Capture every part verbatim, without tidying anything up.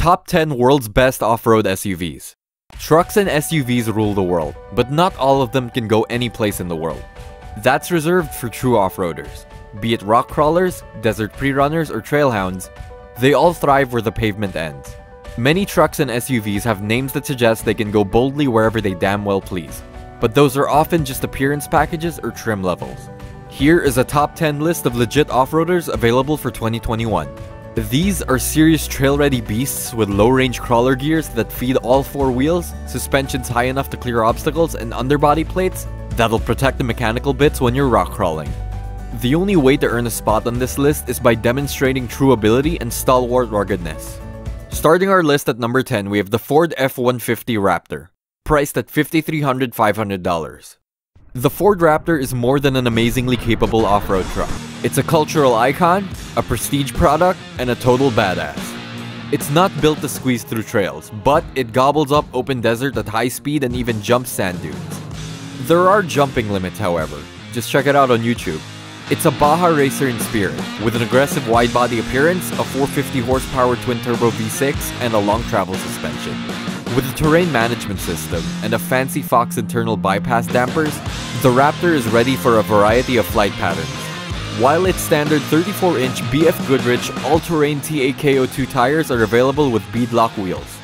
Top ten World's Best Off-Road S U Vs. Trucks and S U Vs rule the world, but not all of them can go any place in the world. That's reserved for true off-roaders. Be it rock crawlers, desert pre-runners, or trailhounds, they all thrive where the pavement ends. Many trucks and S U Vs have names that suggest they can go boldly wherever they damn well please, but those are often just appearance packages or trim levels. Here is a top ten list of legit off-roaders available for twenty twenty-one. These are serious trail-ready beasts with low-range crawler gears that feed all four wheels, suspensions high enough to clear obstacles, and underbody plates that'll protect the mechanical bits when you're rock crawling. The only way to earn a spot on this list is by demonstrating true ability and stalwart ruggedness. Starting our list at number ten, we have the Ford F one fifty Raptor, priced at fifty-three thousand five hundred dollars. The Ford Raptor is more than an amazingly capable off-road truck. It's a cultural icon, a prestige product, and a total badass. It's not built to squeeze through trails, but it gobbles up open desert at high speed and even jumps sand dunes. There are jumping limits, however. Just check it out on YouTube. It's a Baja racer in spirit, with an aggressive wide-body appearance, a four hundred fifty horsepower twin-turbo V six, and a long-travel suspension. With a terrain management system and a fancy Fox internal bypass dampers, the Raptor is ready for a variety of flight patterns. While its standard thirty-four inch B F Goodrich all-terrain T A K oh two tires are available with beadlock wheels.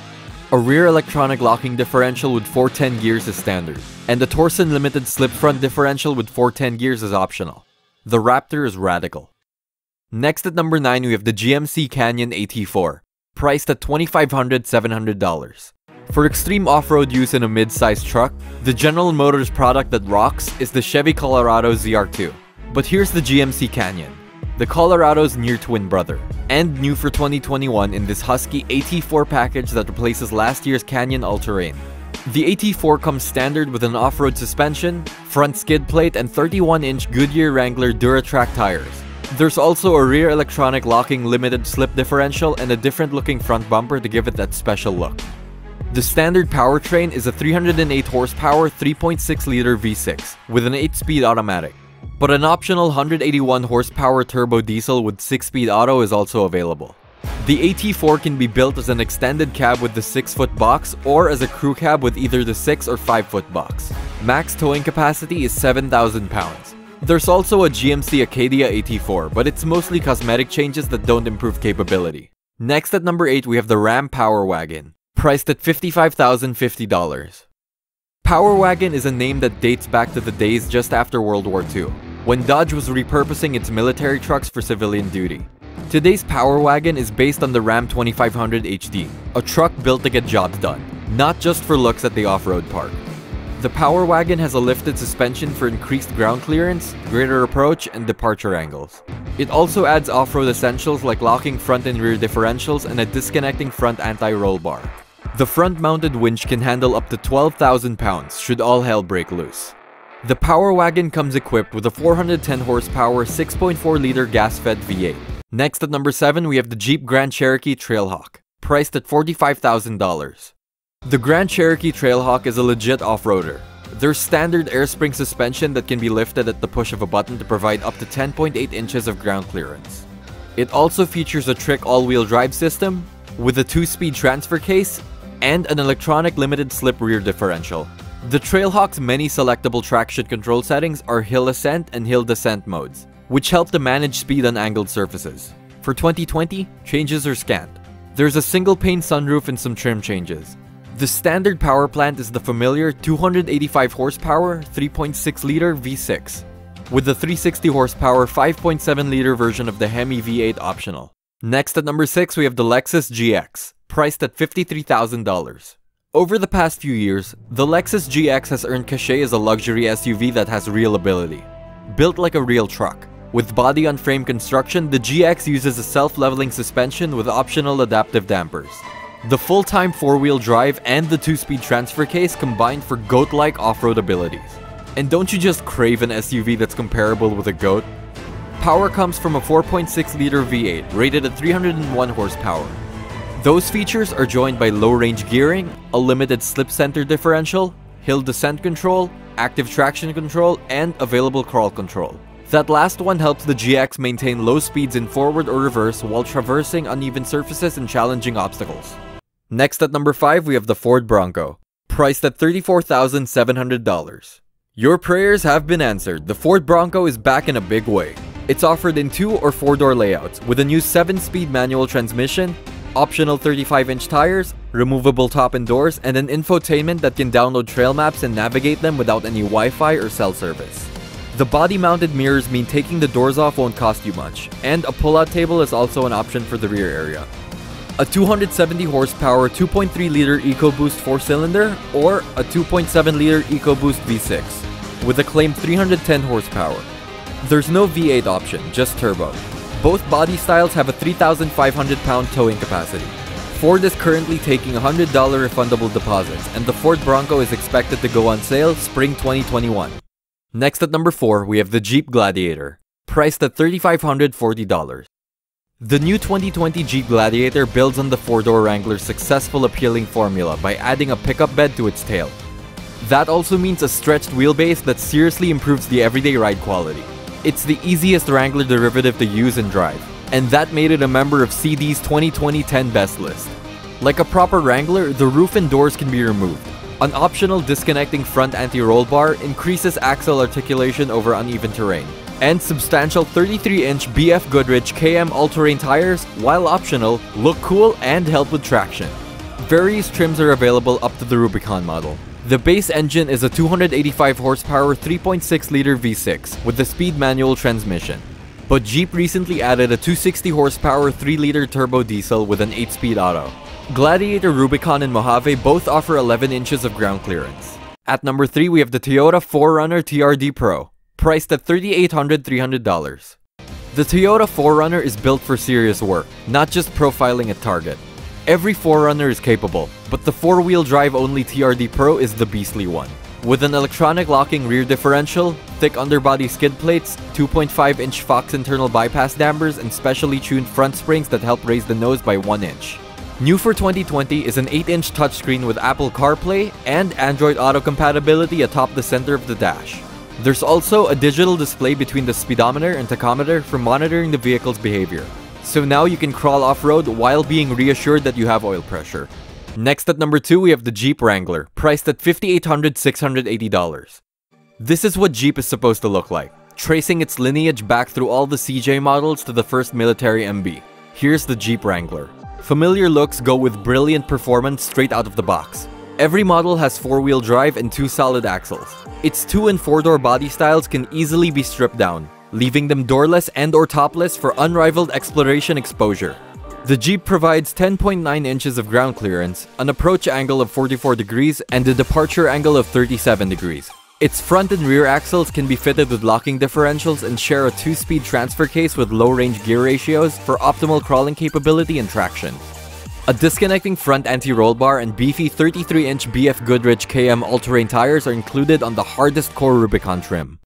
A rear electronic locking differential with four ten gears is standard, and a Torsen limited slip front differential with four ten gears is optional. The Raptor is radical. Next at number nine, we have the G M C Canyon A T four, priced at twenty-five thousand seven hundred dollars. For extreme off-road use in a mid-sized truck, the General Motors product that rocks is the Chevy Colorado Z R two. But here's the G M C Canyon, the Colorado's near twin brother, and new for twenty twenty-one in this husky A T four package that replaces last year's Canyon all-terrain. The A T four comes standard with an off-road suspension, front skid plate, and thirty-one inch Goodyear Wrangler Duratrac tires. There's also a rear electronic locking limited slip differential and a different-looking front bumper to give it that special look. The standard powertrain is a three hundred eight horsepower three point six liter V six with an eight speed automatic. But an optional one hundred eighty-one horsepower turbo diesel with six speed auto is also available. The A T four can be built as an extended cab with the six foot box or as a crew cab with either the six or five foot box. Max towing capacity is seven thousand pounds. There's also a G M C Acadia A T four, but it's mostly cosmetic changes that don't improve capability. Next at number eight, we have the Ram Power Wagon, priced at fifty-five thousand fifty dollars. Power Wagon is a name that dates back to the days just after World War Two, when Dodge was repurposing its military trucks for civilian duty. Today's Power Wagon is based on the Ram twenty-five hundred H D, a truck built to get jobs done, not just for looks at the off-road park. The Power Wagon has a lifted suspension for increased ground clearance, greater approach, and departure angles. It also adds off-road essentials like locking front and rear differentials and a disconnecting front anti-roll bar. The front-mounted winch can handle up to twelve thousand pounds should all hell break loose. The Power Wagon comes equipped with a four hundred ten horsepower six point four liter gas-fed V eight. Next at number seven, we have the Jeep Grand Cherokee Trailhawk, priced at forty-five thousand dollars. The Grand Cherokee Trailhawk is a legit off-roader. There's standard air spring suspension that can be lifted at the push of a button to provide up to ten point eight inches of ground clearance. It also features a trick all-wheel drive system with a two speed transfer case and an electronic limited slip rear differential. The Trailhawk's many selectable traction control settings are hill ascent and hill descent modes, which help to manage speed on angled surfaces. For twenty twenty, changes are scant. There's a single pane sunroof and some trim changes. The standard power plant is the familiar two hundred eighty-five horsepower three point six liter V six, with the three hundred sixty horsepower five point seven liter version of the Hemi V eight optional. Next at number six, we have the Lexus G X, priced at fifty-three thousand dollars. Over the past few years, the Lexus G X has earned cachet as a luxury S U V that has real ability. Built like a real truck, with body-on-frame construction, the G X uses a self-leveling suspension with optional adaptive dampers. The full-time four-wheel drive and the two speed transfer case combined for goat-like off-road abilities. And don't you just crave an S U V that's comparable with a goat? Power comes from a four point six liter V eight rated at three hundred one horsepower. Those features are joined by low-range gearing, a limited slip-center differential, hill descent control, active traction control, and available crawl control. That last one helps the G X maintain low speeds in forward or reverse while traversing uneven surfaces and challenging obstacles. Next at number five, we have the Ford Bronco, priced at thirty-four thousand seven hundred dollars. Your prayers have been answered. The Ford Bronco is back in a big way. It's offered in two or four-door layouts with a new seven-speed manual transmission, optional thirty-five inch tires, removable top and doors, and an infotainment that can download trail maps and navigate them without any Wi-Fi or cell service. The body-mounted mirrors mean taking the doors off won't cost you much, and a pull-out table is also an option for the rear area. A two hundred seventy horsepower two point three liter EcoBoost four cylinder or a two point seven liter EcoBoost V six with a claimed three hundred ten horsepower. There's no V eight option, just turbo. Both body styles have a three thousand five hundred pound towing capacity. Ford is currently taking one hundred dollar refundable deposits, and the Ford Bronco is expected to go on sale spring twenty twenty-one. Next at number four, we have the Jeep Gladiator, priced at three thousand five hundred forty dollars. The new twenty twenty Jeep Gladiator builds on the four-door Wrangler's successful appealing formula by adding a pickup bed to its tail. That also means a stretched wheelbase that seriously improves the everyday ride quality. It's the easiest Wrangler derivative to use and drive, and that made it a member of C D's twenty twenty ten Best list. Like a proper Wrangler, the roof and doors can be removed. An optional disconnecting front anti-roll bar increases axle articulation over uneven terrain, and substantial thirty-three inch B F Goodrich K M all-terrain tires, while optional, look cool and help with traction. Various trims are available up to the Rubicon model. The base engine is a two hundred eighty-five horsepower three point six liter V six with a speed manual transmission, but Jeep recently added a two hundred sixty horsepower three liter turbo diesel with an eight speed auto. Gladiator, Rubicon, and Mojave both offer eleven inches of ground clearance. At number three, we have the Toyota four runner T R D Pro, priced at thirty-eight thousand three hundred dollars. The Toyota four runner is built for serious work, not just profiling at target. Every four runner is capable, but the four-wheel drive-only T R D Pro is the beastly one. With an electronic locking rear differential, thick underbody skid plates, two point five inch Fox internal bypass dampers, and specially tuned front springs that help raise the nose by one inch. New for twenty twenty is an eight inch touchscreen with Apple CarPlay and Android Auto compatibility atop the center of the dash. There's also a digital display between the speedometer and tachometer for monitoring the vehicle's behavior. So now you can crawl off-road while being reassured that you have oil pressure. Next at number two, we have the Jeep Wrangler, priced at fifty-eight thousand six hundred eighty dollars. This is what Jeep is supposed to look like, tracing its lineage back through all the C J models to the first military M B. Here's the Jeep Wrangler. Familiar looks go with brilliant performance straight out of the box. Every model has four-wheel drive and two solid axles. Its two- and four-door body styles can easily be stripped down, leaving them doorless and or topless for unrivaled exploration exposure. The Jeep provides ten point nine inches of ground clearance, an approach angle of forty-four degrees, and a departure angle of thirty-seven degrees. Its front and rear axles can be fitted with locking differentials and share a two-speed transfer case with low-range gear ratios for optimal crawling capability and traction. A disconnecting front anti-roll bar and beefy thirty-three inch B F Goodrich K M all-terrain tires are included on the hardest core Rubicon trim.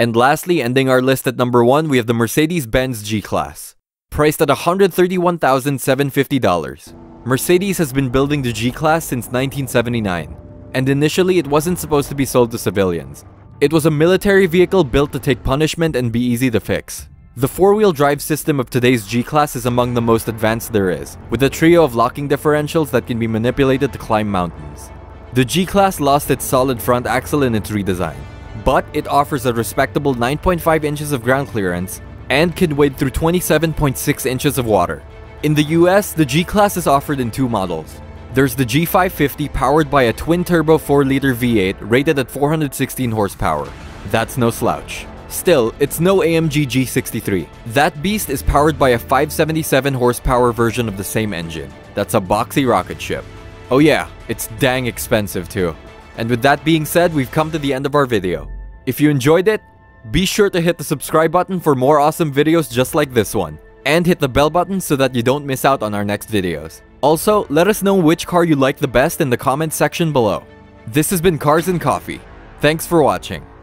And lastly, ending our list at number one, we have the Mercedes-Benz G-Class, priced at one hundred thirty-one thousand seven hundred fifty dollars. Mercedes has been building the G-Class since nineteen seventy-nine, and initially it wasn't supposed to be sold to civilians. It was a military vehicle built to take punishment and be easy to fix. The four-wheel drive system of today's G-Class is among the most advanced there is, with a trio of locking differentials that can be manipulated to climb mountains. The G-Class lost its solid front axle in its redesign, but it offers a respectable nine point five inches of ground clearance and can wade through twenty-seven point six inches of water. In the U S, the G-Class is offered in two models. There's the G five fifty powered by a twin-turbo four liter V eight rated at four hundred sixteen horsepower. That's no slouch. Still, it's no A M G G sixty-three. That beast is powered by a five hundred seventy-seven horsepower version of the same engine. That's a boxy rocket ship. Oh yeah, it's dang expensive too. And with that being said, we've come to the end of our video. If you enjoyed it, be sure to hit the subscribe button for more awesome videos just like this one. And hit the bell button so that you don't miss out on our next videos. Also, let us know which car you like the best in the comments section below. This has been Cars and Coffee. Thanks for watching.